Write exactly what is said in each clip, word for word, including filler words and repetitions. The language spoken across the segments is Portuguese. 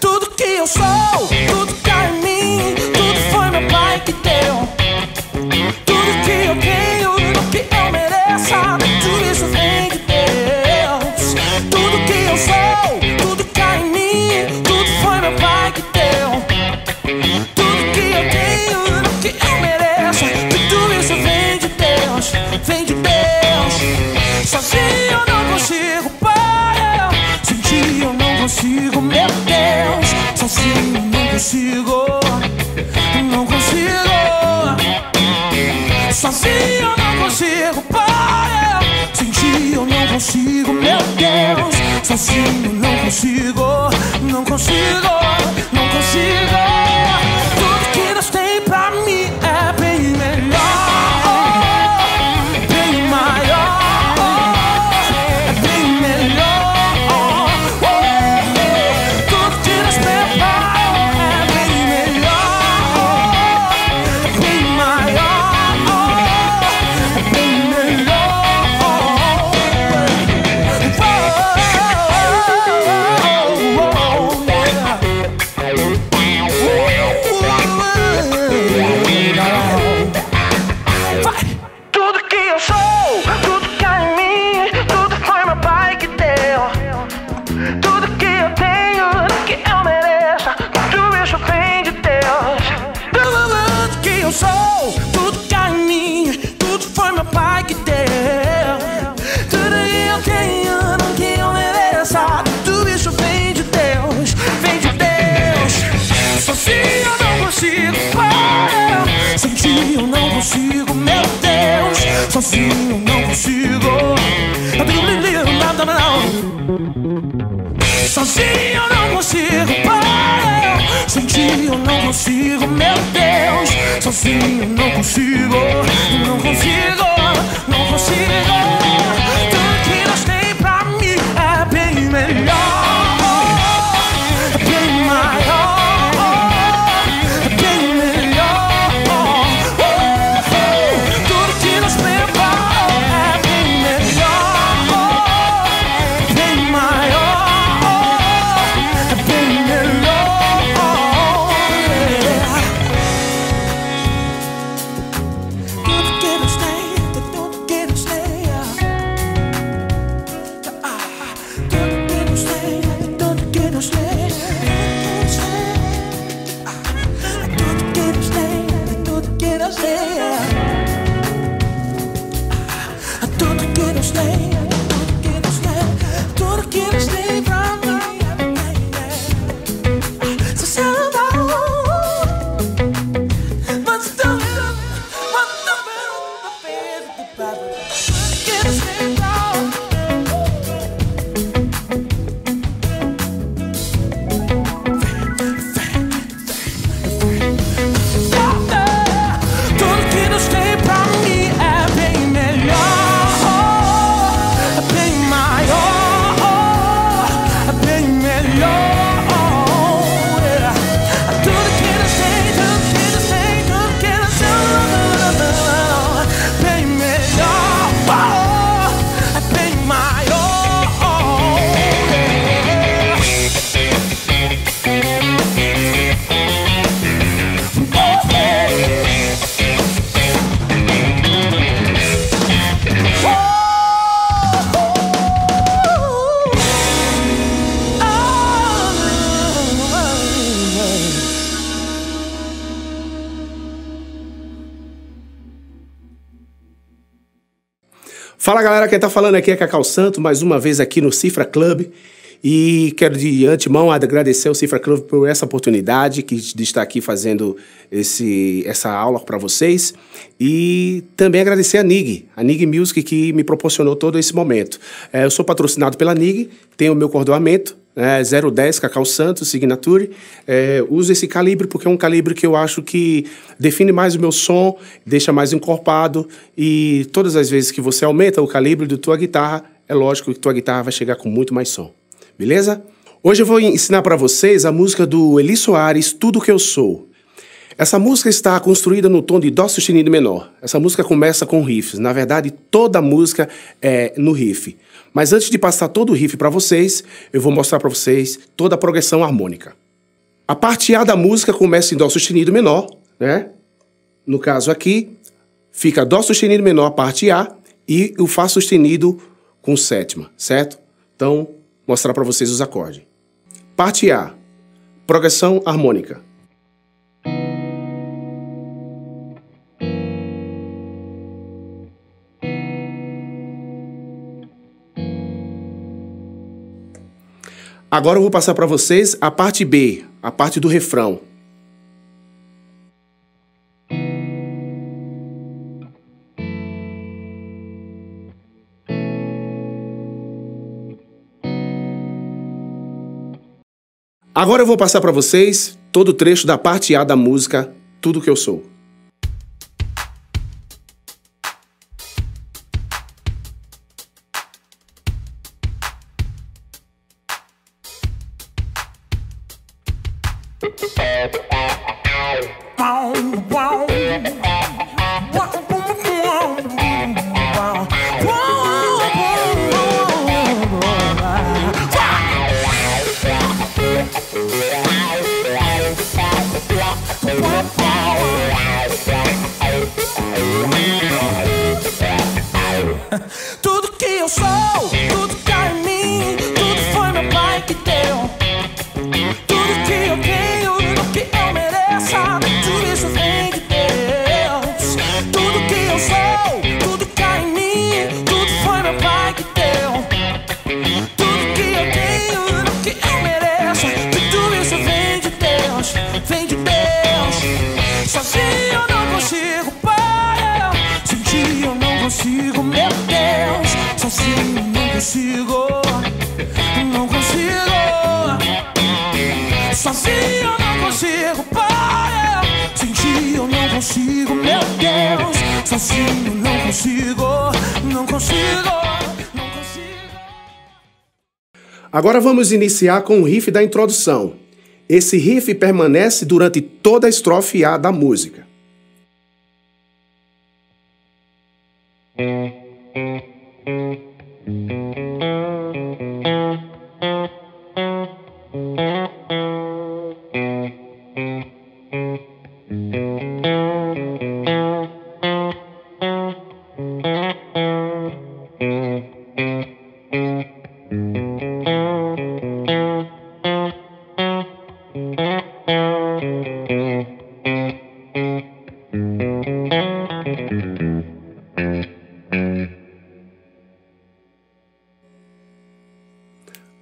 Tudo que eu sou, tudo que há em mim, tudo foi meu pai que deu. Tudo que eu tenho, tudo que eu mereço, tudo isso vem de Deus. Tudo que eu sou, tudo que há em mim, tudo foi meu pai que deu. Tudo que eu tenho, tudo que eu mereço, tudo isso vem de Deus, vem de Deus. Sozinho eu não consigo, pai, eu, sem ti eu não consigo, meu Deus. Sozinho eu não consigo, não consigo. Sozinho eu não consigo, pai, eu, sem ti eu não consigo, meu Deus. Sozinho eu não consigo, não consigo, não consigo. Tudo que Deus tem pra mim é bem melhor, bem maior, é bem melhor. Oh, tudo que Deus prepara é bem melhor, é bem maior, é bem melhor. Tudo que eu sou, tudo que há em mim, tudo foi meu pai que deu. Tudo que eu tenho, tudo que eu mereço, tudo isso vem de Deus. Tudo que eu sou, tudo que há em mim, tudo foi meu pai que deu. Tudo que eu tenho, tudo que eu mereço, tudo isso vem de Deus, vem de Deus. Sozinho eu não consigo, pai, eu, sem ti eu não consigo, meu Deus. Sozinho eu não consigo. Sozinho eu não consigo, pai, eu, sem ti eu não consigo, meu Deus. Sozinho eu não consigo, não consigo, não consigo. Tudo que nós tem pra mim é bem melhor, é bem maior, é bem melhor. Oh, oh, tudo que nós preparou é bem melhor, é bem maior, é bem melhor. Tudo que Deus tem, tudo que Deus tem, ah, tudo que Deus tem, tudo que Deus tem, ah, tudo que Deus tem, tudo que Deus tem, ah, tudo que Deus tem, tudo que Deus tem, tudo que Deus tem pra mim é bem, é. Se você não dá, mas você também não, mas você também não perde do Pablo. Tudo que Deus tem pra mim. Tudo que Deus tem pra mim é bem melhor, é bem maior, é bem melhor. É tudo que Deus tem, tudo que Deus tem, tudo que Deus tem, bem melhor, é bem maior. Fala galera, quem tá falando aqui é Cacau Santos, mais uma vez aqui no Cifra Club. E quero de antemão agradecer ao Cifra Club por essa oportunidade que de estar aqui fazendo esse, essa aula para vocês. E também agradecer a N I G, a N I G Music, que me proporcionou todo esse momento. É, eu sou patrocinado pela N I G, tenho o meu cordoamento, É, zero dez Cacau Santos, Signature, é, uso esse calibre porque é um calibre que eu acho que define mais o meu som, deixa mais encorpado, e todas as vezes que você aumenta o calibre da tua guitarra, é lógico que tua guitarra vai chegar com muito mais som, beleza? Hoje eu vou ensinar para vocês a música do Eli Soares, Tudo Que Eu Sou. Essa música está construída no tom de Dó sustenido menor. Essa música começa com riffs. Na verdade, toda a música é no riff. Mas antes de passar todo o riff para vocês, eu vou mostrar para vocês toda a progressão harmônica. A parte A da música começa em Dó sustenido menor, né? No caso aqui, fica Dó sustenido menor, a parte A, e o Fá sustenido com sétima, certo? Então, vou mostrar para vocês os acordes. Parte A, progressão harmônica. Agora eu vou passar para vocês a parte B, a parte do refrão. Agora eu vou passar para vocês todo o trecho da parte A da música Tudo Que Eu Sou. Tudo que eu sou, tudo tá em mim, tudo foi meu pai que deu. Tudo que eu tenho, tudo que eu mereço, tudo isso vem de Deus. Tudo que eu sou, tudo tá em mim, tudo foi meu pai que deu. Tudo que eu tenho, tudo que eu mereço, tudo isso vem de Deus, vem de Deus. Sozinho eu não consigo, pai, sem ti eu não consigo, meu Deus. Sozinho eu não consigo, não consigo. Sozinho eu não consigo, pai, sem ti eu não consigo, meu Deus. Sozinho eu não consigo, não consigo, não consigo. Agora vamos iniciar com o riff da introdução. Esse riff permanece durante toda a estrofe A da música.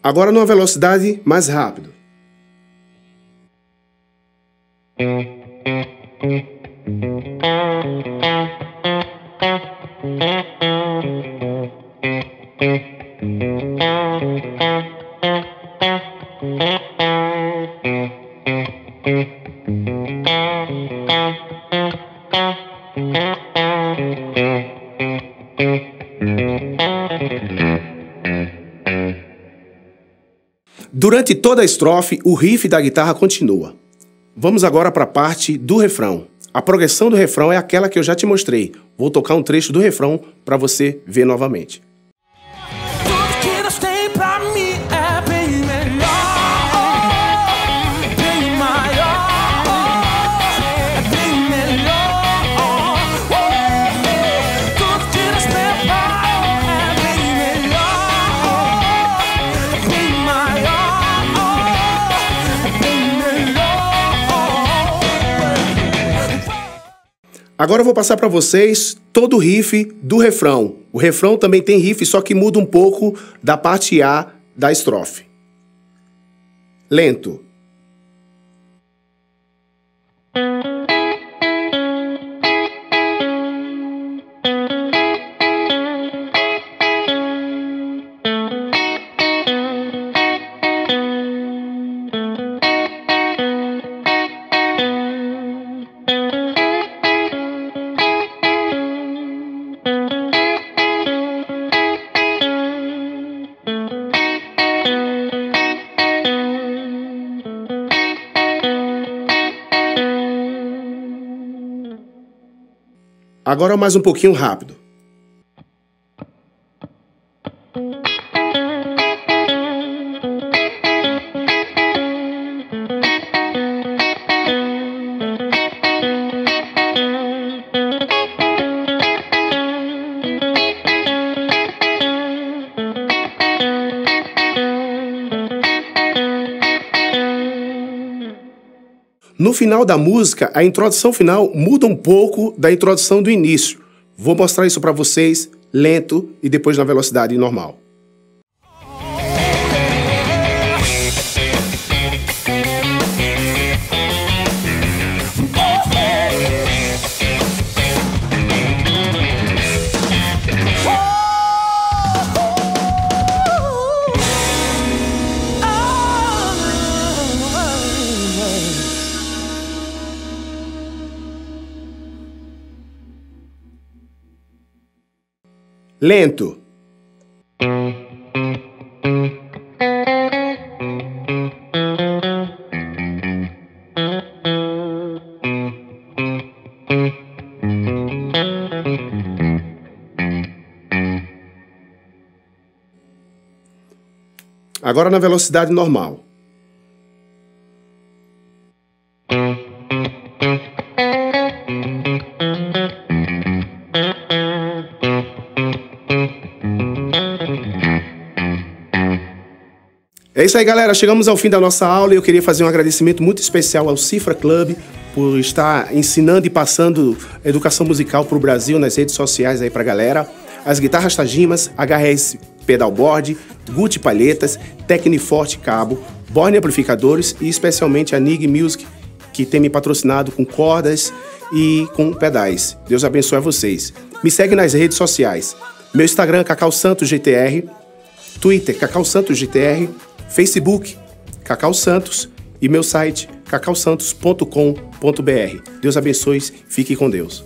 Agora numa velocidade mais rápida. Durante toda a estrofe, o riff da guitarra continua. Vamos agora para a parte do refrão. A progressão do refrão é aquela que eu já te mostrei. Vou tocar um trecho do refrão para você ver novamente. Tudo que Deus tem pra mim é bem melhor, bem maior, bem melhor. Tudo que Deus tem pra mim é bem melhor, bem maior. Agora eu vou passar para vocês todo o riff do refrão. O refrão também tem riff, só que muda um pouco da parte A da estrofe. Lento. Agora mais um pouquinho rápido. No final da música, a introdução final muda um pouco da introdução do início. Vou mostrar isso para vocês, lento e depois na velocidade normal. Lento. Agora na velocidade normal. É isso aí, galera, chegamos ao fim da nossa aula e eu queria fazer um agradecimento muito especial ao Cifra Club por estar ensinando e passando educação musical para o Brasil nas redes sociais aí para a galera. As guitarras Tagimas, H R S Pedalboard, Gucci Palhetas, Tecni Forte Cabo, Borne Amplificadores e especialmente a N I G Music, que tem me patrocinado com cordas e com pedais. Deus abençoe a vocês. Me segue nas redes sociais. Meu Instagram é Cacau Santos G T R, Twitter Cacau Santos G T R, Facebook, Cacau Santos e meu site cacau santos ponto com ponto br. Deus abençoe, fique com Deus.